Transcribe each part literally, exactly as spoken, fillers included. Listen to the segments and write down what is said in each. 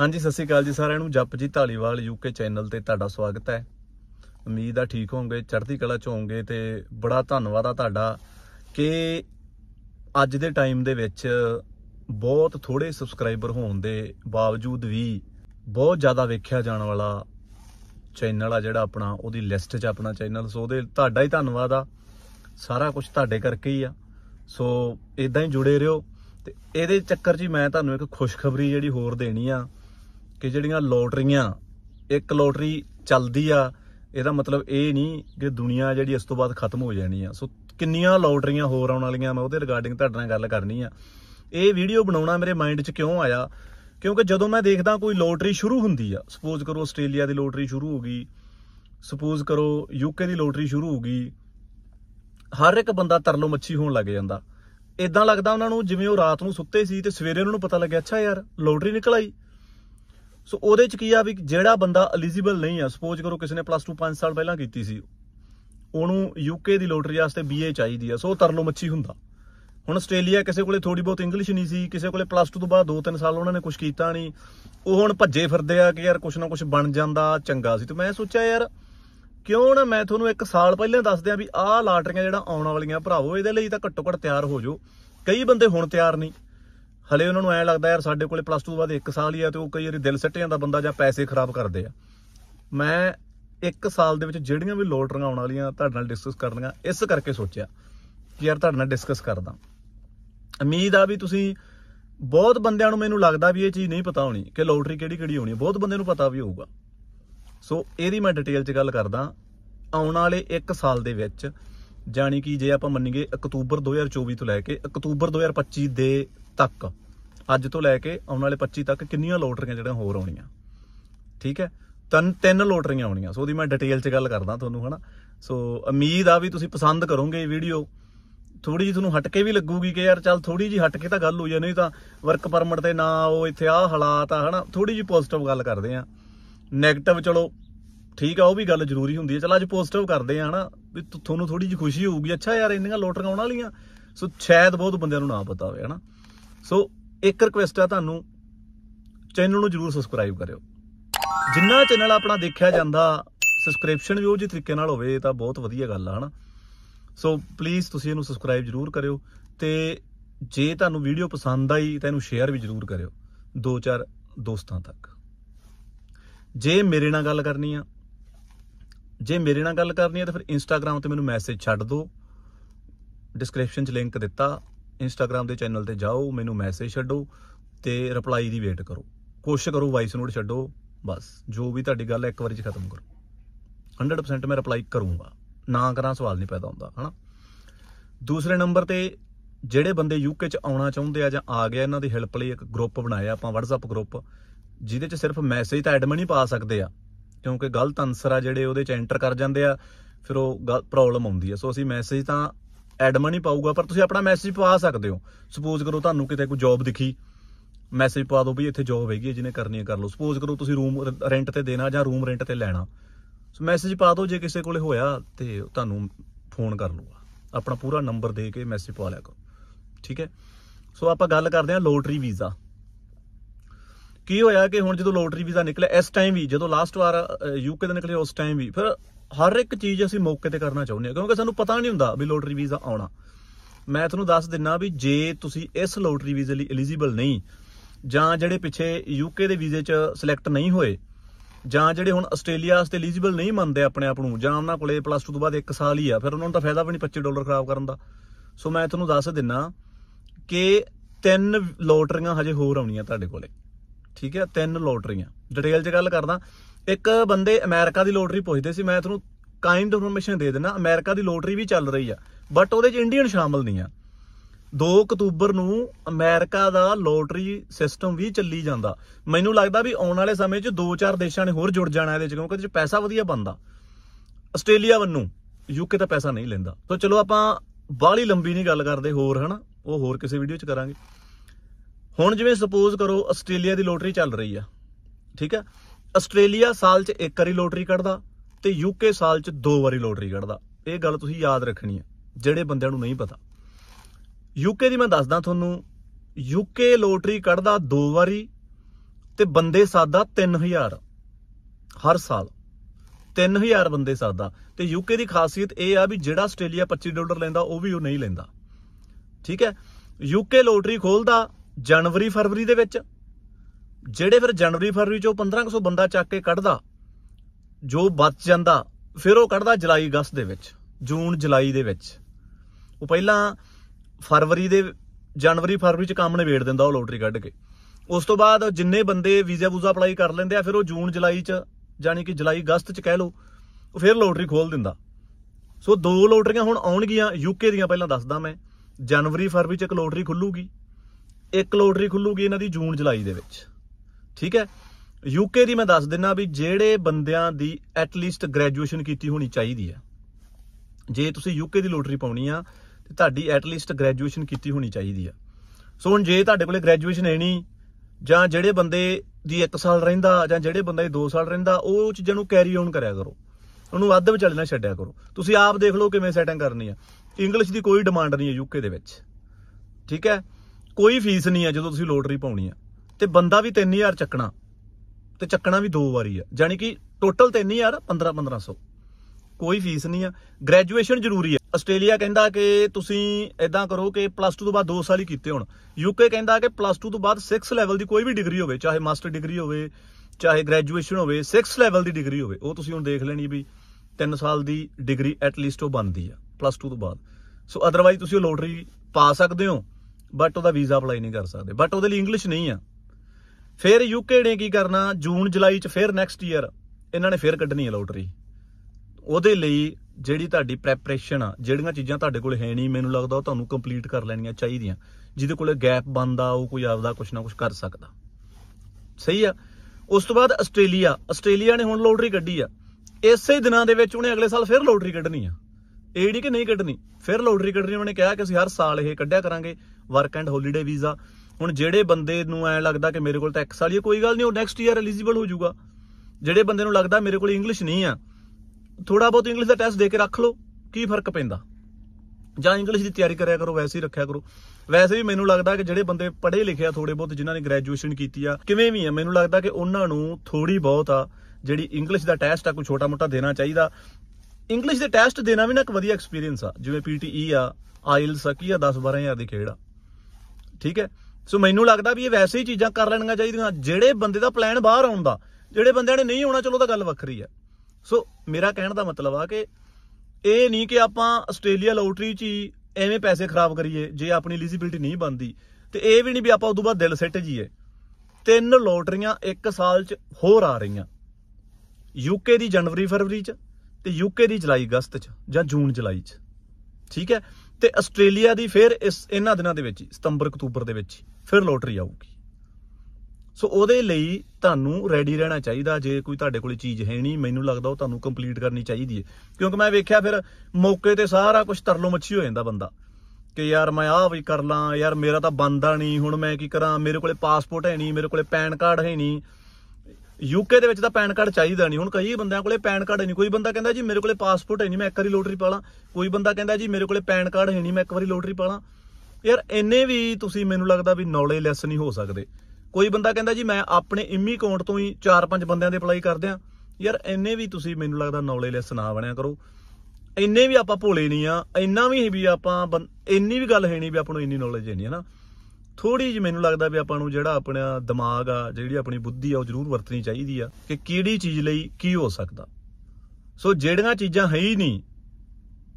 हाँ जी सत श्री अकाल जी सारिआं नूं। जपजी धालीवाल यूके चैनल ते तुहाडा स्वागत है। उम्मीद आ ठीक होंगे, चढ़ती कला च होंगे। तो बड़ा धन्नवाद आ तुहाडा कि अज दे टाइम दे विच बहुत थोड़े सबसक्राइबर होने के बावजूद भी बहुत ज़्यादा वेख्या जाने वाला चैनल आ जिहड़ा अपना उहदी लिस्ट च अपना चैनल। सो उहदे तुहाडा ही धन्नवाद आ, सारा कुछ तुहाडे करके ही आ। सो इदां ही जुड़े रहिओ। ते इहदे चक्कर जी मैं तुहानूं एक खुशखबरी जिहड़ी होर देनी आ कि जिहड़ियां लॉटरियां, एक लॉटरी चलदी आ, इहदा मतलब ये नहीं कि दुनिया जिहड़ी इस तों बाद खत्म हो जानी आ। सो किन्नियां लॉटरियां होर आउण वालियां, मैं उहदे रिगार्डिंग तुहाडे नाल गल करनी आ। ये वीडियो बनाउणा मेरे माइंड च क्यों आया, क्योंकि जदों मैं देखदा कोई लॉटरी शुरू हुंदी आ, सपोज करो आस्ट्रेलिया की लॉटरी शुरू हो गई, सपोज करो यूके की लॉटरी शुरू हो गई, हर एक बंदा तरलो मच्छी होण लग जांदा। इदां लगदा उन्हां नूं जिवें ओह रात नूं सुत्ते सी ते सवेरे उन्हां नूं पता लग्गिया अच्छा यार लॉटरी निकल आई। सो उहदे च की आ भी जिहड़ा बंदा एलिजिबल नहीं आ, सपोज करो किसी ने प्लस टू पांच साल पहलां कीती सी, उहनूं यूके दी लॉटरी वास्ते बीए चाहिदी आ। सो तरलो मच्छी हुंदा। हुण आस्ट्रेलिया किसी कोले थोड़ी बहुत इंग्लिश नहीं सी, किसी कोले प्लस टू तो बाद दो तीन साल उन्हां ने कुछ कीता नहीं, ओह हुण भज्जे फिरदे आ कि यार कुछ ना कुछ बन जांदा चंगा सी। ते मैं सोचिया यार क्यों ना मैं थोनों एक साल पहले दस दियां भी आह लाटरियां जिहड़ा आउण वालियां भरावो, इहदे लई तां घट्टो घट्ट तैयार हो जाओ। कई बंदे हुण तैयार नहीं, हले उन्हां नूं ऐ लगदा यार साडे कोले प्लस टू बाद एक साल ही आ, ते ओह कई वारी दिल सट्ट जांदा बंदा जां पैसे खराब करदे आ। मैं एक साल दे विच जिहड़ियां भी लोटरियां आउण वालियां तुहाडे नाल डिस्कस करनियां, इस करके सोचिया कि यार तुहाडे नाल डिस्कस करदा। उम्मीद आ भी तुसीं बहुत बंदिआं नूं, मैनूं लगदा भी इह चीज़ नहीं पता होणी कि लोटरी किहड़ी किहड़ी होणी, बहुत बंदे नूं पता भी होऊगा। सो यदि मैं डिटेल च गल करदा, आने वाले एक साल दे विच जानी कि जे आप मनीए अक्तूबर दो हज़ार चौबीस तो लैके अक्तूबर दो हज़ार पच्ची दे तक, अज तो लैके आने वाले पच्ची तक किनिया लोटरियां जिहड़ियां होर आउणियां, ठीक है, तीन तीन लोटरियां आउणियां। सो मैं डिटेल च गल करदा तुहानूं, है ना। सो उम्मीद आ भी तुसीं पसंद करोगे वीडियो। थोड़ी जी तुहानूं हटके भी लगूगी कि यार चल थोड़ी जी हटके तां गल होई, नहीं तां वर्क परमिट ते ना आओ, इत्थे आ हालात आ, है ना। थोड़ी जी पॉजिटिव गल करदे आ, नैगेटिव चलो ठीक है, वह भी गल जरूरी होंगी है। चलो अज पॉजिटिव करते हैं, है ना, भी थोड़ी थोड़ी जी खुशी होगी अच्छा यार इन्नियां लोटरियां आउण वालियां। सो शायद बहुत बंदिआं नूं ना पता होवे, है ना। सो एक रिक्वेस्ट है तुहानूं, चैनल नूं जरूर सबसक्राइब करिओ। जिन्ना चैनल अपना देखिया जांदा सबसक्रिप्शन भी उह जे तरीके नाल होवे तां बहुत वधिया गल आ, है ना। सो प्लीज़ तुसीं इहनूं सबसक्राइब जरूर करिओ, ते जे तुहानूं वीडियो पसंद आई तां इहनूं शेयर भी जरूर करिओ दो चार दोस्तां तक। जे मेरे नाल गल करनी आ, जे मेरे नाल गल करनी है तो फिर इंस्टाग्राम ते मैनूं मैसेज छड्ड दो, डिस्क्रिप्शन च लिंक दिता, इंस्टाग्राम दे चैनल ते जाओ, मैनूं मैसेज छड्डो ते रिप्लाई दी वेट करो, कोशिश करो वॉइस नोट छड्डो, बस जो भी तुहाडी गल एक वारी च खत्म करो। हंड्रड परसेंट मैं रिप्लाई करूँगा, ना करा सवाल नहीं पैदा होंदा, है ना। दूसरे नंबर ते जिहड़े बंदे यूके च आउणा चाहुंदे आ जां आ गया, इन्हां दी हेल्प लई एक ग्रुप बनाया आपां, WhatsApp ग्रुप, जिहदे च सिर्फ मैसेज तां एडमिन ही पा सकदे आ, क्योंकि गलत आंसर आ जिहड़े उहदे च एंटर कर जाते हैं, फिर वो गल प्रॉब्लम आउंदी है। सो असीं मैसेज तां एडमिन ही पाऊगा, पर तुसीं अपना मैसेज पा सकदे हो। सपोज करो तुहानूं किते कोई जॉब दिखी, मैसेज पा दो भी इत्थे जॉब हैगी, जिन्हें करनी है कर लो। सपोज करो तुसीं रूम रेंट ते देना जां रूम रेंट ते लैना, सो मैसेज पा दो, जे किसी कोले होया ते तुहानूं फोन कर लूगा, अपना पूरा नंबर दे के मैसेज पा लिया करो, ठीक है। सो आपां गल करदे हां लोटरी वीज़ा। की होया कि हुण जो लोटरी वीज़ा निकले, इस टाइम भी जो लास्ट वार यूके का निकले उस टाइम भी, फिर हर एक चीज़ असीं मौके ते करना चाहुंदे हां, क्योंकि सानूं पता नहीं हुंदा भी लोटरी वीज़ा आउणा। मैं तुहानूं दस दिना भी जे तुसीं इस लोटरी वीज़े लई एलिजिबल नहीं, जां जिहड़े पिछे यूके दे वीज़े च सिलैक्ट नहीं होए, जां जिहड़े हुण आस्ट्रेलिया वास्ते एलिजिबल नहीं मंनदे अपने आप नूं, जां उन्हां कोले प्लस टू तो बाद एक साल ही आ, फिर उन्हां नूं तां फायदा भी नहीं पच्ची डॉलर खराब करन दा। सो मैं तुहानूं दस दिना कि तीन लोटरियां हजे होर आउणीआं तुहाडे कोले, ठीक है, तीन लोटरियां। डिटेल च गल करदा। एक बंदे अमेरिका की लोटरी पुछदे सी, मैं तुहानूं काइंड इनफॉर्मेशन दे देना, अमेरिका की लोटरी भी चल रही है, बट उहदे च इंडियन शामिल नहीं आ। दो अक्तूबर नूं अमेरिका दा लोटरी सिस्टम भी चली जांदा। मैनूं लगदा भी आउण वाले समय च दो चार देशां ने होर जुड़ जाणा इहदे च, क्योंकि इहदे च पैसा वधिया बनदा आस्ट्रेलिया वन्नों, यूके तां पैसा नहीं लैंदा। तो चलो आपां बाहली लंबी नहीं गल करदे होर, है ना, ओह होर किसी वीडियो च करांगे। हुण जिवें सपोज करो आस्ट्रेलिया की लोटरी चल रही है, ठीक है, आस्ट्रेलिया साल च एक वारी लोटरी कढ़दा ते यूके साल च दो वारी लोटरी कढ़दा। ये गल तुसीं याद रखनी है जिहड़े बंदिआं नूं नहीं पता। यूके की मैं दसदा तुहानूं, यूके लोटरी कढ़दा दो वारी ਤੇ ਬੰਦੇ ਸਾਦਾ तीन हज़ार ਹਰ ਸਾਲ तीन हज़ार ਬੰਦੇ ਸਾਦਾ। ਤੇ ਯੂਕੇ ਦੀ ਖਾਸੀਅਤ ਇਹ ਆ ਵੀ ਜਿਹੜਾ ਆਸਟ੍ਰੇਲੀਆ पच्चीस ਡਾਲਰ ਲੈਂਦਾ ਉਹ ਵੀ ਉਹ ਨਹੀਂ ਲੈਂਦਾ। ਠੀਕ ਹੈ, ਯੂਕੇ ਲੋਟਰੀ ਖੋਲਦਾ ਜਨਵਰੀ ਫਰਵਰੀ ਦੇ ਵਿੱਚ, ਜਿਹੜੇ ਫਿਰ ਜਨਵਰੀ ਫਰਵਰੀ ਚੋਂ पंद्रह सौ ਬੰਦਾ ਚੱਕ ਕੇ ਕੱਢਦਾ, ਜੋ ਬਚ ਜਾਂਦਾ ਫਿਰ ਉਹ ਕੱਢਦਾ ਜੁਲਾਈ ਅਗਸਤ ਦੇ ਵਿੱਚ, ਜੂਨ ਜੁਲਾਈ ਦੇ ਵਿੱਚ। ਉਹ ਪਹਿਲਾਂ ਫਰਵਰੀ ਦੇ ਜਨਵਰੀ ਫਰਵਰੀ ਚ ਕੰਮ ਨਿਬੇੜ ਦਿੰਦਾ ਉਹ ਲੋਟਰੀ ਕੱਢ ਕੇ। ਉਸ ਤੋਂ ਬਾਅਦ ਜਿੰਨੇ ਬੰਦੇ ਵੀਜ਼ਾ ਵੂਜ਼ਾ ਅਪਲਾਈ ਕਰ ਲੈਂਦੇ ਆ ਫਿਰ ਉਹ ਜੂਨ ਜੁਲਾਈ ਚ, ਯਾਨੀ ਕਿ ਜੁਲਾਈ ਅਗਸਤ ਚ ਕਹਿ ਲਓ, ਉਹ ਫਿਰ ਲੋਟਰੀ ਖੋਲ ਦਿੰਦਾ। ਸੋ ਦੋ ਲੋਟਰੀਆਂ ਹੁਣ ਆਉਣਗੀਆਂ ਯੂਕੇ ਦੀਆਂ, ਪਹਿਲਾਂ ਦੱਸਦਾ ਮੈਂ। ਜਨਵਰੀ ਫਰਵਰੀ ਚ ਇੱਕ ਲੋਟਰੀ ਖੁੱਲੂਗੀ, ਇੱਕ ਲੋਟਰੀ ਖੁੱਲੂਗੀ ਇਹਨਾਂ ਦੀ ਜੂਨ ਜੁਲਾਈ ਦੇ ਵਿੱਚ। ਠੀਕ ਹੈ, ਯੂਕੇ ਦੀ ਮੈਂ ਦੱਸ ਦਿੰਨਾ ਵੀ ਜਿਹੜੇ ਬੰਦਿਆਂ ਦੀ ਐਟਲੀਸਟ ਗ੍ਰੈਜੂਏਸ਼ਨ ਕੀਤੀ ਹੋਣੀ ਚਾਹੀਦੀ ਹੈ, ਜੇ ਤੁਸੀਂ ਯੂਕੇ ਦੀ ਲੋਟਰੀ ਪਾਉਣੀ ਆ ਤੇ ਤੁਹਾਡੀ ਐਟਲੀਸਟ ਗ੍ਰੈਜੂਏਸ਼ਨ ਕੀਤੀ ਹੋਣੀ ਚਾਹੀਦੀ ਆ। ਸੋ ਹੁਣ ਜੇ ਤੁਹਾਡੇ ਕੋਲੇ ਗ੍ਰੈਜੂਏਸ਼ਨ ਹੈ ਨਹੀਂ, ਜਾਂ ਜਿਹੜੇ ਬੰਦੇ ਦੀ ਇੱਕ ਸਾਲ ਰਹਿੰਦਾ ਜਾਂ ਜਿਹੜੇ ਬੰਦੇ ਦੀ ਦੋ ਸਾਲ ਰਹਿੰਦਾ, ਉਹ ਚੀਜ਼ਾਂ ਨੂੰ ਕੈਰੀ ਆਨ ਕਰਿਆ ਕਰੋ, ਉਹਨੂੰ ਅੱਧ ਵਿਚਾਲੇ ਨਾ ਛੱਡਿਆ ਕਰੋ। ਤੁਸੀਂ ਆਪ ਦੇਖ ਲਓ ਕਿਵੇਂ ਸੈਟਿੰਗ ਕਰਨੀ ਆ। ਇੰਗਲਿਸ਼ ਦੀ ਕੋਈ ਡਿਮਾਂਡ ਨਹੀਂ ਹੈ ਯੂਕੇ ਦੇ ਵਿੱਚ। ਠੀਕ ਹੈ, ਕੋਈ ਫੀਸ ਨਹੀਂ ਆ ਜਦੋਂ ਤੁਸੀਂ ਲੋਟਰੀ ਪਾਉਣੀ ਆ। ਤੇ ਬੰਦਾ ਵੀ तीन हज़ार ਚੱਕਣਾ, ਤੇ ਚੱਕਣਾ ਵੀ ਦੋ ਵਾਰੀ ਆ, ਯਾਨੀ ਕਿ ਟੋਟਲ तीन हज़ार पंद्रह पंद्रह सौ। ਕੋਈ ਫੀਸ ਨਹੀਂ ਆ। ਗ੍ਰੈਜੂਏਸ਼ਨ ਜ਼ਰੂਰੀ ਆ। ਆਸਟ੍ਰੇਲੀਆ ਕਹਿੰਦਾ ਕਿ ਤੁਸੀਂ ਇਦਾਂ ਕਰੋ ਕਿ ਪਲੱਸ टू ਤੋਂ ਬਾਅਦ ਦੋ ਸਾਲ ਹੀ ਕੀਤੇ ਹੋਣ। ਯੂਕੇ ਕਹਿੰਦਾ ਕਿ ਪਲੱਸ टू ਤੋਂ ਬਾਅਦ ਛੇ ਲੈਵਲ ਦੀ ਕੋਈ ਵੀ ਡਿਗਰੀ ਹੋਵੇ, ਚਾਹੇ ਮਾਸਟਰ ਡਿਗਰੀ ਹੋਵੇ ਚਾਹੇ ਗ੍ਰੈਜੂਏਸ਼ਨ ਹੋਵੇ, ਛੇ ਲੈਵਲ ਦੀ ਡਿਗਰੀ ਹੋਵੇ। ਉਹ ਤੁਸੀਂ ਹੁਣ ਦੇਖ ਲੈਣੀ ਵੀ ਤਿੰਨ ਸਾਲ ਦੀ ਡਿਗਰੀ ਐਟਲੀਸਟ ਉਹ ਬਣਦੀ ਆ ਪਲੱਸ टू ਤੋਂ ਬਾਅਦ। ਸੋ ਅਦਰਵਾਈਜ਼ ਤੁਸੀਂ ਉਹ ਲੋਟਰੀ ਪਾ ਸਕਦੇ ਹੋ, ਬਟ ਉਹਦਾ ਵੀਜ਼ਾ ਅਪਲਾਈ ਨਹੀਂ ਕਰ ਸਕਦੇ, ਬਟ ਉਹਦੇ ਲਈ ਇੰਗਲਿਸ਼ ਨਹੀਂ ਆ। ਫਿਰ ਯੂਕੇ ਨੇ ਕੀ ਕਰਨਾ, ਜੂਨ ਜੁਲਾਈ ਚ ਫਿਰ ਨੈਕਸਟ ਈਅਰ ਇਹਨਾਂ ਨੇ ਫਿਰ ਕੱਢਣੀ ਹੈ ਲੋਟਰੀ। ਉਹਦੇ ਲਈ ਜਿਹੜੀ ਤੁਹਾਡੀ ਪ੍ਰੈਪਰੇਸ਼ਨ ਆ, ਜਿਹੜੀਆਂ ਚੀਜ਼ਾਂ ਤੁਹਾਡੇ ਕੋਲ ਹੈ ਨਹੀਂ, ਮੈਨੂੰ ਲੱਗਦਾ ਉਹ ਤੁਹਾਨੂੰ ਕੰਪਲੀਟ ਕਰ ਲੈਣੀਆਂ ਚਾਹੀਦੀਆਂ। ਜਿਹਦੇ ਕੋਲ ਗੈਪ ਬਣਦਾ ਉਹ ਕੋਈ ਆਪਦਾ ਕੁਛ ਨਾ ਕੁਛ ਕਰ ਸਕਦਾ। ਸਹੀ ਆ। ਉਸ ਤੋਂ ਬਾਅਦ ਆਸਟ੍ਰੇਲੀਆ ਆਸਟ੍ਰੇਲੀਆ ਨੇ ਹੁਣ ਲੋਟਰੀ ਕੱਢੀ ਆ। ਇਸੇ ਦਿਨਾਂ ਦੇ ਵਿੱਚ ਉਹਨੇ ਅਗਲੇ ਸਾਲ ਫਿਰ ਲੋਟਰੀ ਕੱਢਣੀ ਆ। ਇਹ ਜਿਹੜੀ ਕਿ ਨਹੀਂ ਕੱਢਣੀ, ਫਿਰ ਲੋਟਰੀ ਕੱਢਣੀ। ਉਹਨੇ ਕਿਹਾ ਕਿ ਅਸੀਂ ਹਰ ਸਾਲ ਇਹ ਕੱਢਿਆ ਕਰਾਂਗੇ, ਵਰਕ ਐਂਡ ਹੋਲੀਡੇ ਵੀਜ਼ਾ। ਹੁਣ ਜਿਹੜੇ ਬੰਦੇ ਨੂੰ ਐਂ ਲੱਗਦਾ ਕਿ ਮੇਰੇ ਕੋਲ ਤਾਂ ਇੱਕ ਸਾਲ ਹੀ, ਕੋਈ ਗੱਲ ਨਹੀਂ, ਉਹ ਨੈਕਸਟ ਈਅਰ ਐਲੀਜੀਬਲ ਹੋ ਜਾਊਗਾ। ਜਿਹੜੇ ਬੰਦੇ ਨੂੰ ਲੱਗਦਾ ਮੇਰੇ ਕੋਲ ਇੰਗਲਿਸ਼ ਨਹੀਂ ਆ, ਥੋੜਾ ਬਹੁਤ ਇੰਗਲਿਸ਼ ਦਾ ਟੈਸਟ ਦੇ ਕੇ ਰੱਖ ਲਓ, ਕੀ ਫਰਕ ਪੈਂਦਾ। ਜਾਂ ਇੰਗਲਿਸ਼ ਦੀ ਤਿਆਰੀ ਕਰਿਆ ਕਰੋ, ਵੈਸੇ ਹੀ ਰੱਖਿਆ ਕਰੋ। ਵੈਸੇ ਵੀ ਮੈਨੂੰ ਲੱਗਦਾ ਕਿ ਜਿਹੜੇ ਬੰਦੇ ਪੜ੍ਹੇ ਲਿਖੇ ਆ ਥੋੜੇ ਬਹੁਤ, ਜਿਨ੍ਹਾਂ ਨੇ ਗ੍ਰੈਜੂਏਸ਼ਨ ਕੀਤੀ ਆ, ਕਿਵੇਂ ਵੀ ਆ, ਮੈਨੂੰ ਲੱਗਦਾ ਕਿ ਉਹਨਾਂ ਨੂੰ ਥੋੜੀ ਬਹੁਤ ਆ ਜਿਹੜੀ ਇੰਗਲਿਸ਼ ਦਾ ਟੈਸਟ ਆ ਕੋਈ ਛੋਟਾ ਮੋਟਾ ਦੇਣਾ ਚਾਹੀਦਾ। ਇੰਗਲਿਸ਼ ਦੇ ਟੈਸਟ ਦੇਣਾ ਵੀ ਨਾ ਇੱਕ ਵਧੀਆ ਐਕਸਪੀਰੀਅੰਸ ਆ, ਜਿਵੇਂ ਪੀਟੀਈ ਆ, ਆਇਲਸ ਆ, ਕੀ ਆ, ਦਸ ਬਾਰਾਂ ਹਜ਼ਾਰ ਦੀ ਖੇਡ ਆ। ਠੀਕ ਹੈ। ਸੋ ਮੈਨੂੰ ਲੱਗਦਾ ਵੀ ਇਹ ਵੈਸੇ ਹੀ ਚੀਜ਼ਾਂ ਕਰ ਲੈਣੀਆਂ ਚਾਹੀਦੀਆਂ। ਜਿਹੜੇ ਬੰਦੇ ਦਾ ਪਲਾਨ ਬਾਹਰ ਆਉਣ ਦਾ, ਜਿਹੜੇ ਬੰਦਿਆਂ ਨੇ ਨਹੀਂ ਆਉਣਾ, ਚਲੋ ਤਾਂ ਗੱਲ ਵੱਖਰੀ ਆ। ਸੋ ਮੇਰਾ ਕਹਿਣ ਦਾ ਮਤਲਬ ਆ ਕਿ ਇਹ ਨਹੀਂ ਕਿ ਆਪਾਂ ਆਸਟ੍ਰੇਲੀਆ ਲੋਟਰੀ 'ਚ ਹੀ ਐਵੇਂ ਪੈਸੇ ਖਰਾਬ ਕਰੀਏ ਜੇ ਆਪਣੀ ਐਲੀਜੀਬਿਲਟੀ ਨਹੀਂ ਬਣਦੀ, ਤੇ ਇਹ ਵੀ ਨਹੀਂ ਵੀ ਆਪਾਂ ਉਦੋਂ ਬਾਅਦ ਦਿਲ ਸਿੱਟ ਜੀਏ। ਤਿੰਨ ਲੋਟਰੀਆਂ ਇੱਕ ਸਾਲ 'ਚ ਹੋਰ ਆ ਰਹੀਆਂ, ਯੂਕੇ ਦੀ ਜਨਵਰੀ ਫਰਵਰੀ 'ਚ, ਤੇ ਯੂਕੇ ਦੀ ਜੁਲਾਈ ਅਗਸਤ 'ਚ ਜਾਂ ਜੂਨ ਜੁਲਾਈ 'ਚ। ਠੀਕ ਹੈ। ਤੇ ਆਸਟ੍ਰੇਲੀਆ ਦੀ ਫਿਰ ਇਸ ਇਹਨਾਂ ਦਿਨਾਂ ਦੇ ਵਿੱਚ, ਸਤੰਬਰ ਅਕਤੂਬਰ ਦੇ ਵਿੱਚ ਫਿਰ ਲੋਟਰੀ ਆਊਗੀ। ਸੋ ਉਹਦੇ ਲਈ ਤੁਹਾਨੂੰ ਰੈਡੀ ਰਹਿਣਾ ਚਾਹੀਦਾ। ਜੇ ਕੋਈ ਤੁਹਾਡੇ ਕੋਲ ਚੀਜ਼ ਹੈ ਨਹੀਂ, ਮੈਨੂੰ ਲੱਗਦਾ ਉਹ ਤੁਹਾਨੂੰ ਕੰਪਲੀਟ ਕਰਨੀ ਚਾਹੀਦੀ ਹੈ। ਕਿਉਂਕਿ ਮੈਂ ਵੇਖਿਆ ਫਿਰ ਮੌਕੇ ਤੇ ਸਾਰਾ ਕੁਝ ਤਰਲੋ ਮੱਛੀ ਹੋ ਜਾਂਦਾ ਬੰਦਾ, ਕਿ ਯਾਰ ਮੈਂ ਆਹ ਵੀ ਕਰ ਲਾਂ, ਯਾਰ ਮੇਰਾ ਤਾਂ ਬਣਦਾ ਨਹੀਂ, ਹੁਣ ਮੈਂ ਕੀ ਕਰਾਂ, ਮੇਰੇ ਕੋਲੇ ਪਾਸਪੋਰਟ ਹੈ ਨਹੀਂ, ਮੇਰੇ ਕੋਲੇ ਪੈਨ ਕਾਰਡ ਹੈ ਨਹੀਂ। ਯੂਕੇ ਦੇ ਵਿੱਚ ਤਾਂ ਪੈਨ ਕਾਰਡ ਚਾਹੀਦਾ ਨਹੀਂ। ਹੁਣ ਕਈ ਬੰਦਿਆਂ ਕੋਲੇ ਪੈਨ ਕਾਰਡ ਹੈ ਨਹੀਂ। ਕੋਈ ਬੰਦਾ ਕਹਿੰਦਾ ਜੀ ਮੇਰੇ ਕੋਲੇ ਪਾਸਪੋਰਟ ਹੈ ਨਹੀਂ, ਮੈਂ ਇੱਕ ਵਾਰੀ ਲੋਟਰੀ ਪਾ ਲਾਂ। ਕੋਈ ਬੰਦਾ ਕਹਿੰਦਾ ਜੀ ਮੇਰੇ ਕੋਲੇ ਪੈਨ ਕਾਰਡ ਹੈ ਨਹੀਂ, ਮੈਂ ਇੱਕ ਵਾਰੀ ਲੋਟਰੀ ਪਾ ਲਾਂ। ਯਾਰ ਇੰਨੇ ਵੀ ਤੁਸੀਂ, ਮੈਨੂੰ ਲੱਗਦਾ ਵੀ ਨੌਲੇਜ ਲੈਸ ਨਹੀਂ ਹੋ ਸਕਦੇ। ਕੋਈ ਬੰਦਾ ਕਹਿੰਦਾ ਜੀ ਮੈਂ ਆਪਣੇ ਇੰਮੀ ਅਕਾਊਂਟ ਤੋਂ ਹੀ ਚਾਰ ਪੰਜ ਬੰਦਿਆਂ ਦੇ ਅਪਲਾਈ ਕਰਦੇ ਆ। ਯਾਰ ਇੰਨੇ ਵੀ ਤੁਸੀਂ, ਮੈਨੂੰ ਲੱਗਦਾ, ਨੌਲੇਜ ਲੈਸ ਨਾ ਬਣਿਆ ਕਰੋ। ਇੰਨੇ ਵੀ ਆਪਾਂ ਭੋਲੇ ਨਹੀਂ ਆ, ਇੰਨਾ ਵੀ ਵੀ ਆਪਾਂ ਇੰਨੀ ਵੀ ਗੱਲ ਹੈ ਨਹੀਂ ਵੀ ਆਪਾਂ ਨੂੰ ਇੰਨੀ ਨੌਲੇਜ ਹੈ ਨਹੀਂ, ਹੈ ਨਾ। ਥੋੜ੍ਹੀ ਜਿਹੀ ਮੈਨੂੰ ਲੱਗਦਾ ਵੀ ਆਪਾਂ ਨੂੰ ਜਿਹੜਾ ਆਪਣਾ ਦਿਮਾਗ ਆ, ਜਿਹੜੀ ਆਪਣੀ ਬੁੱਧੀ ਆ, ਉਹ ਜ਼ਰੂਰ ਵਰਤਣੀ ਚਾਹੀਦੀ ਆ ਕਿ ਕਿਹੜੀ ਚੀਜ਼ ਲਈ ਕੀ ਹੋ ਸਕਦਾ। ਸੋ ਜਿਹੜੀਆਂ ਚੀਜ਼ਾਂ ਹੈ ਹੀ ਨਹੀਂ,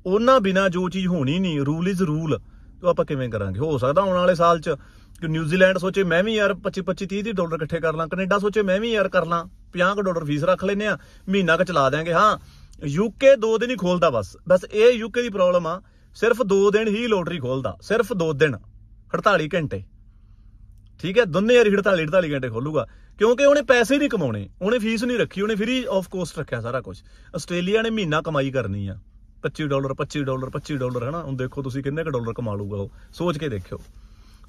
ਉਹਨਾਂ ਬਿਨਾਂ ਜੋ ਚੀਜ਼ ਹੋਣੀ ਨਹੀਂ, ਰੂਲ ਇਜ਼ ਰੂਲ, ਉਹ ਆਪਾਂ ਕਿਵੇਂ ਕਰਾਂਗੇ। ਹੋ ਸਕਦਾ ਆਉਣ ਵਾਲੇ ਸਾਲ 'ਚ ਕਿ ਨਿਊਜ਼ੀਲੈਂਡ ਸੋਚੇ ਮੈਂ ਵੀ ਯਾਰ ਪੱਚੀ ਪੱਚੀ ਤੀਹ ਡਾਲਰ ਇਕੱਠੇ ਕਰ ਲਾਂ, ਕੈਨੇਡਾ ਸੋਚੇ ਮੈਂ ਵੀ ਯਾਰ ਕਰ ਲਾਂ, ਪੰਜਾਹ ਡਾਲਰ ਫੀਸ ਰੱਖ ਲੈਂਦੇ ਆ, ਮਹੀਨਾ ਕੁ ਚਲਾ ਦਿਆਂਗੇ। ਹਾਂ, ਯੂਕੇ ਦੋ ਦਿਨ ਹੀ ਖੋਲਦਾ ਬਸ ਬਸ ਇਹ ਯੂਕੇ ਦੀ ਪ੍ਰੋਬਲਮ ਆ। ਸਿਰਫ ਦੋ ਦਿਨ ਹੀ ਲੋਟਰੀ ਖੋਲਦਾ, ਸਿਰਫ ਦੋ ਦਿਨ, ਅੜਤਾਲੀ ਘੰਟੇ। ਠੀਕ ਹੈ, ਦੋਨੇ ਯਾਰ ਅੜਤਾਲੀ ਅੜਤਾਲੀ ਘੰਟੇ ਖੋਲੂਗਾ, ਕਿਉਂਕਿ ਉਹਨੇ ਪੈਸੇ ਨਹੀਂ ਕਮਾਉਣੇ, ਉਹਨੇ ਫੀਸ ਨਹੀਂ ਰੱਖੀ, ਉਹਨੇ ਫ੍ਰੀ ਆਫ ਕੋਸਟ ਰੱਖਿਆ ਸਾਰਾ ਕੁਝ। ਆਸਟ੍ਰੇਲੀਆ ਨੇ ਮਹੀਨਾ ਕਮਾਈ ਕਰਨੀ ਆ ਪੱਚੀ ਡਾਲਰ ਪੱਚੀ ਡਾਲਰ ਪੱਚੀ ਡਾਲਰ, ਹੈ ਨਾ। ਹੁਣ ਦੇਖੋ ਤੁਸੀਂ ਕਿੰਨੇ ਕੁ ਡਾਲਰ ਕਮਾ ਲੂਗਾ ਉਹ, ਸੋਚ ਕੇ ਦੇਖਿਓ।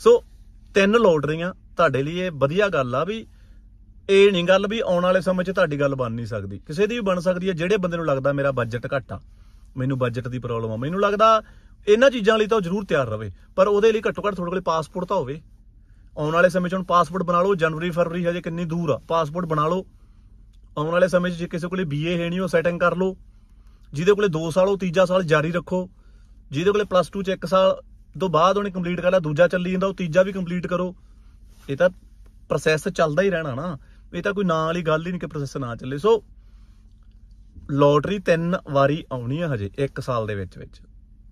ਸੋ ਤਿੰਨ ਲੋਟਰੀਆਂ ਤੁਹਾਡੇ ਲਈ ਇਹ ਵਧੀਆ ਗੱਲ ਆ। ਵੀ ਇਹ ਨਹੀਂ ਗੱਲ ਵੀ ਆਉਣ ਵਾਲੇ ਸਮੇਂ 'ਚ ਤੁਹਾਡੀ ਗੱਲ ਬਣ ਨਹੀਂ ਸਕਦੀ, ਕਿਸੇ ਦੀ ਵੀ ਬਣ ਸਕਦੀ ਹੈ। ਜਿਹੜੇ ਬੰਦੇ ਨੂੰ ਲੱਗਦਾ ਮੇਰਾ ਬਜਟ ਘੱਟ ਆ, ਮੈਨੂੰ ਬਜਟ ਦੀ ਪ੍ਰੋਬਲਮ ਆ, ਮੈਨੂੰ ਲੱਗਦਾ ਇਹਨਾਂ ਚੀਜ਼ਾਂ ਲਈ ਤਾਂ ਉਹ ਜ਼ਰੂਰ ਤਿਆਰ ਰਹੇ, ਪਰ ਉਹਦੇ ਲਈ ਘੱਟੋ ਘੱਟ ਤੁਹਾਡੇ ਕੋਲ ਪਾਸਪੋਰਟ ਤਾਂ ਹੋਵੇ, ਆਉਣ ਵਾਲੇ ਸਮੇਂ 'ਚ ਹੁਣ ਪਾਸਪੋਰਟ ਬਣਾ ਲਓ। ਜਨਵਰੀ ਫਰਵਰੀ ਹਜੇ ਕਿੰਨੀ ਦੂਰ ਆ, ਪਾਸਪੋਰਟ ਬਣਾ ਲਓ। ਆਉਣ ਵਾਲੇ ਸਮੇਂ 'ਚ ਜੇ ਕਿਸੇ ਕੋਲੇ ਬੀਏ ਹੈ ਨਹੀਂ ਉਹ ਸੈਟਿੰਗ ਕਰ ਲਓ। ਜਿਹਦੇ ਕੋਲੇ ਦੋ ਸਾਲ ਉਹ ਤੀਜਾ ਸਾਲ ਜਾਰੀ ਰੱਖੋ। ਜਿਹਦੇ ਕੋਲੇ ਪਲੱਸ ਟੂ 'ਚ ਇੱਕ ਸਾਲ ਤੋਂ ਬਾਅਦ ਉਹਨੇ ਕੰਪਲੀਟ ਕਰ ਲਿਆ, ਦੂਜਾ ਚੱਲੀ ਜਾਂਦਾ, ਉਹ ਤੀਜਾ ਵੀ ਕੰਪਲੀਟ ਕਰੋ। ਇਹ ਤਾਂ ਪ੍ਰੋਸੈਸ ਚੱਲਦਾ ਹੀ ਰਹਿਣਾ ਨਾ, ਇਹ ਤਾਂ ਕੋਈ ਨਾਂ ਵਾਲੀ ਗੱਲ ਹੀ ਨਹੀਂ ਕਿ ਪ੍ਰੋਸੈਸ ਨਾ ਚੱਲੇ। ਸੋ ਲੋਟਰੀ ਤਿੰਨ ਵਾਰੀ ਆਉਣੀ ਆ ਹਜੇ ਇੱਕ ਸਾਲ ਦੇ ਵਿੱਚ ਵਿੱਚ।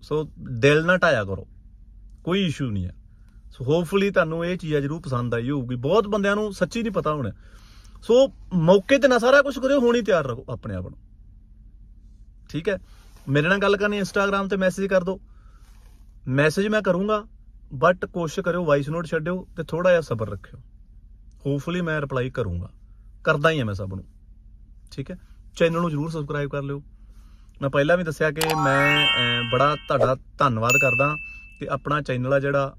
ਸੋ ਦਿਲ ਨਾ ਟਾਇਆ ਕਰੋ, ਕੋਈ ਇਸ਼ੂ ਨਹੀਂ ਆ। ਸੋ ਹੋਪਫੁਲੀ ਤੁਹਾਨੂੰ ਇਹ ਚੀਜ਼ ਜ਼ਰੂਰ ਪਸੰਦ ਆਈ ਹੋਊਗੀ, ਬਹੁਤ ਬੰਦਿਆਂ ਨੂੰ ਸੱਚੀ ਨਹੀਂ ਪਤਾ ਹੋਣਾ। ਸੋ ਮੌਕੇ ਤੇ ਨਾ ਸਾਰਾ ਕੁਝ ਕਰਿਓ, ਹੋਣੀ ਤਿਆਰ ਰਹੋ ਆਪਣੇ ਆਪ ਨੂੰ, ਠੀਕ ਹੈ। ਮੇਰੇ ਨਾਲ ਗੱਲ ਕਰਨੀ ਇੰਸਟਾਗ੍ਰਾਮ ਤੇ ਮੈਸੇਜ ਕਰ ਦਿਓ, ਮੈਸੇਜ ਮੈਂ ਕਰੂੰਗਾ, ਬਟ ਕੋਸ਼ਿਸ਼ ਕਰਿਓ ਵਾਇਸ ਨੋਟ ਛੱਡਿਓ ਤੇ ਥੋੜਾ ਜਿਹਾ ਸਬਰ ਰੱਖਿਓ। ਹੋਪਫੁਲੀ ਮੈਂ ਰਿਪਲਾਈ ਕਰੂੰਗਾ, ਕਰਦਾ ਹੀ ਹਾਂ ਮੈਂ ਸਭ ਨੂੰ, ਠੀਕ ਹੈ। ਚੈਨਲ ਨੂੰ ਜ਼ਰੂਰ ਸਬਸਕ੍ਰਾਈਬ ਕਰ ਲਿਓ। ਮੈਂ ਪਹਿਲਾਂ ਵੀ ਦੱਸਿਆ ਕਿ ਮੈਂ ਬੜਾ ਤੁਹਾਡਾ ਧੰਨਵਾਦ ਕਰਦਾ ਕਿ ਆਪਣਾ ਚੈਨਲ ਆ ਜਿਹੜਾ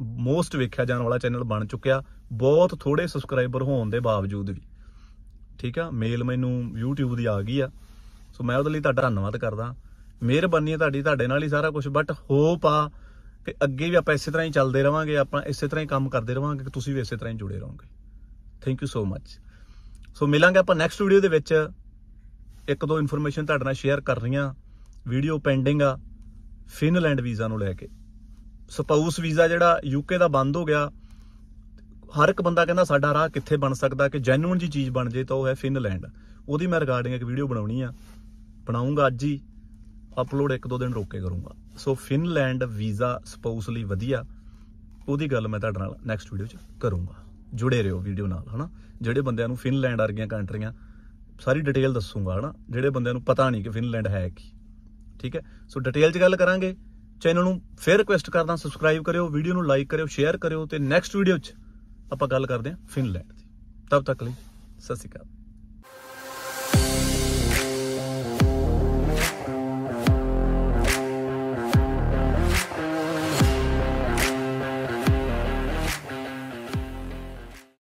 ਮੋਸਟ ਵੇਖਿਆ ਜਾਣ ਵਾਲਾ ਚੈਨਲ ਬਣ ਚੁੱਕਿਆ, ਬਹੁਤ ਥੋੜੇ ਸਬਸਕ੍ਰਾਈਬਰ ਹੋਣ ਦੇ ਬਾਵਜੂਦ ਵੀ, ਠੀਕ ਆ। ਮੇਲ ਮੈਨੂੰ YouTube ਦੀ ਆ ਗਈ ਆ, ਸੋ ਮੈਂ ਉਹਦੇ ਲਈ ਤੁਹਾਡਾ ਧੰਨਵਾਦ ਕਰਦਾ। ਮਿਹਰਬਾਨੀ ਹੈ ਤੁਹਾਡੀ, ਤੁਹਾਡੇ ਨਾਲ ਹੀ ਸਾਰਾ ਕੁਝ। ਬਟ ਹੋਪ ਆ ਕਿ ਅੱਗੇ ਵੀ ਆਪਾਂ ਇਸੇ ਤਰ੍ਹਾਂ ਹੀ ਚੱਲਦੇ ਰਵਾਂਗੇ, ਆਪਾਂ ਇਸੇ ਤਰ੍ਹਾਂ ਹੀ ਕੰਮ ਕਰਦੇ ਰਵਾਂਗੇ, ਕਿ ਤੁਸੀਂ ਵੀ ਇਸੇ ਤਰ੍ਹਾਂ ਹੀ ਜੁੜੇ ਰਹੋਗੇ। ਥੈਂਕ ਯੂ ਸੋ ਮੱਚ। ਸੋ ਮਿਲਾਂਗੇ ਆਪਾਂ ਨੈਕਸਟ ਵੀਡੀਓ ਦੇ ਵਿੱਚ। ਇੱਕ ਦੋ ਇਨਫੋਰਮੇਸ਼ਨ ਤੁਹਾਡੇ ਨਾਲ ਸ਼ੇਅਰ ਕਰ ਰਹੀਆਂ। ਵੀਡੀਓ ਪੈਂਡਿੰਗ ਆ ਫਿਨਲੈਂਡ ਵੀਜ਼ਾ ਨੂੰ ਲੈ ਕੇ। ਸਪਾਊਸ ਵੀਜ਼ਾ ਜਿਹੜਾ ਯੂਕੇ ਦਾ ਬੰਦ ਹੋ ਗਿਆ, ਹਰ ਇੱਕ ਬੰਦਾ ਕਹਿੰਦਾ ਸਾਡਾ ਰਾਹ ਕਿੱਥੇ ਬਣ ਸਕਦਾ ਕਿ ਜੈਨੂਇਨ ਜੀ ਚੀਜ਼ ਬਣ ਜੇ, ਤਾਂ ਉਹ ਹੈ ਫਿਨਲੈਂਡ। ਉਹਦੀ ਮੈਂ ਰਿਗਾਰਡਿੰਗ ਇੱਕ ਵੀਡੀਓ ਬਣਾਉਣੀ ਆ, ਬਣਾਉਂਗਾ ਅੱਜ ਹੀ, ਅਪਲੋਡ ਇੱਕ ਦੋ ਦਿਨ ਰੋਕ ਕੇ ਕਰੂੰਗਾ। ਸੋ ਫਿਨਲੈਂਡ ਵੀਜ਼ਾ ਸਪਾਊਸ ਲਈ ਵਧੀਆ, ਉਹਦੀ ਗੱਲ ਮੈਂ ਤੁਹਾਡੇ ਨਾਲ ਨੈਕਸਟ ਵੀਡੀਓ 'ਚ ਕਰੂੰਗਾ। ਜੁੜੇ ਰਹੋ ਵੀਡੀਓ ਨਾਲ, ਹੈ ਨਾ। ਜਿਹੜੇ ਬੰਦਿਆਂ ਨੂੰ ਫਿਨਲੈਂਡ ਵਰਗੀਆਂ ਕੰਟਰੀਆਂ ਸਾਰੀ ਡਿਟੇਲ ਦੱਸੂਗਾ, ਹੈ ਨਾ। ਜਿਹੜੇ ਬੰਦਿਆਂ ਨੂੰ ਪਤਾ ਨਹੀਂ ਕਿ ਫਿਨਲੈਂਡ ਹੈ ਕੀ, ਠੀਕ ਹੈ। ਸੋ ਡਿਟੇਲ 'ਚ ਗੱਲ ਕਰਾਂਗੇ। ਚੈਨਲ ਨੂੰ ਫਿਰ ਰਿਕੁਐਸਟ ਕਰਦਾ ਸਬਸਕ੍ਰਾਈਬ ਕਰਿਓ, ਵੀਡੀਓ ਨੂੰ ਲਾਈਕ ਕਰਿਓ, ਸ਼ੇਅਰ ਕਰਿਓ, ਤੇ ਨੈਕਸਟ ਵੀਡੀਓ 'ਚ ਆਪਾਂ ਗੱਲ ਕਰਦੇ ਹਾਂ ਫਿਨਲੈਂਡ ਦੀ। ਤਦ ਤੱਕ ਲਈ ਸਤਿ ਸ਼੍ਰੀ ਅਕਾਲ।